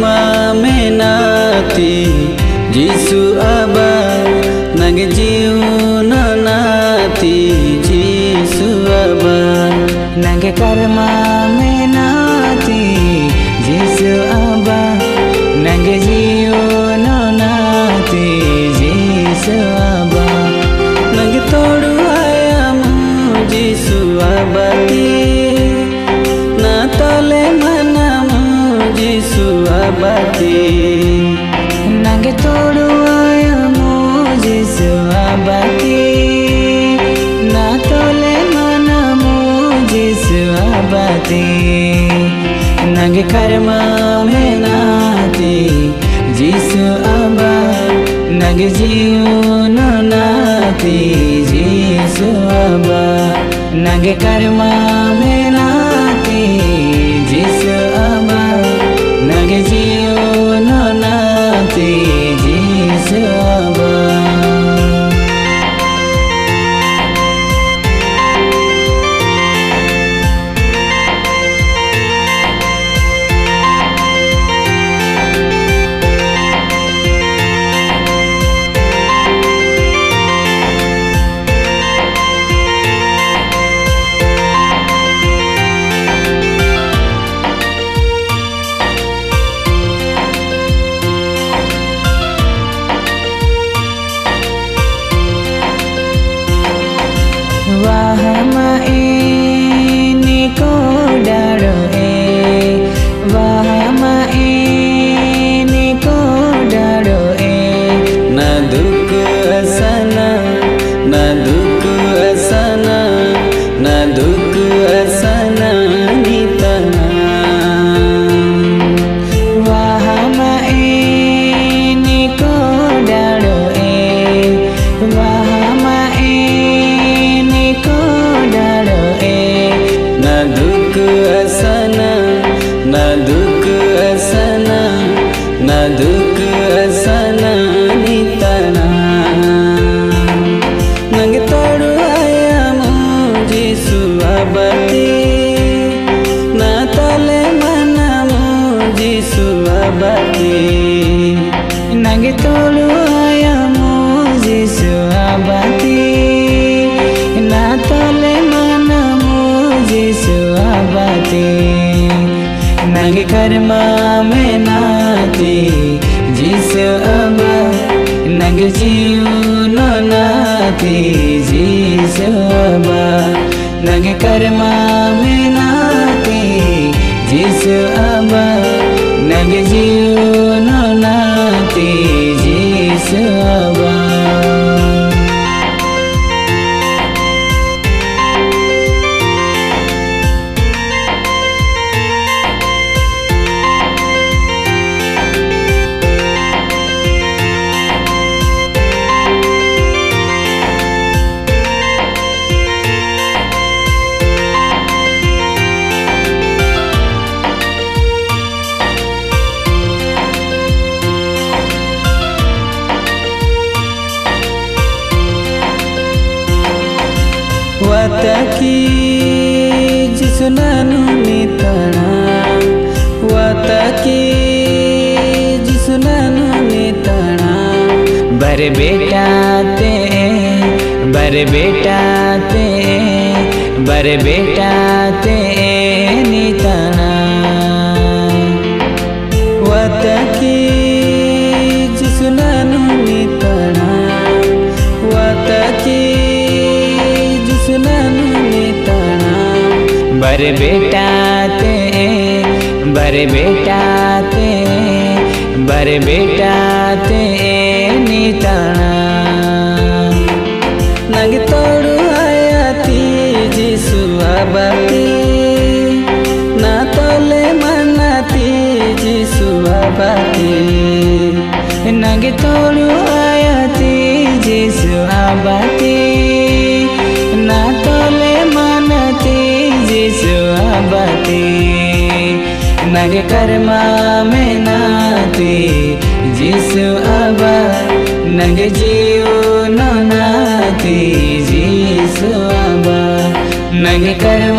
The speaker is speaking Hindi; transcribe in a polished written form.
मा मेहनाती जीसु आबा नांगे जीवन नाती जीसु आबा नांगे कर्मा मेहनाती जीसु आबा नांगे जीवन नाती जीसु आबा नांगे तोडु आयाम जीसु आबा नांगे तोडु आयामु जीसु आबाती ना तोले मनामु जीसु आबाती नांगे कर्मा मेहनाती जीसु आबा नांगे जीवन नाती जीसु आबा नांगे कर्मा मेहनाती जीसु आबा नांगे जीवन नाती जीसु आबा नांगे तोडु आयामु जीसु आबाती ना तोले मनामु जीसु आबाती नांगे कर्मा मेहनाती जीसु आबा नांगे जीवन नाती जीसु आबा नांगे कर्मा मेहनाती जीसु आबा नांगे जीवन नाती जीसु आबा वाताकी जीसु नानु निताना वाताकी जीसु नानु निताना बर बेटा ते निताना वाताकी जीसु नानु निताना वाताकी बर बेटा ते निताना नांगे तोडु आयाती जीसु आबाती ना तोले मनाती जीसु आबाती नांगे तोडु आयाती जीसु आबाती ना तोले मनाती जीसु आबाती नांगे कर्मा मेहनाती जीसु आबा नांगे जीवन नाती जीसु आबा नांगे कर्मा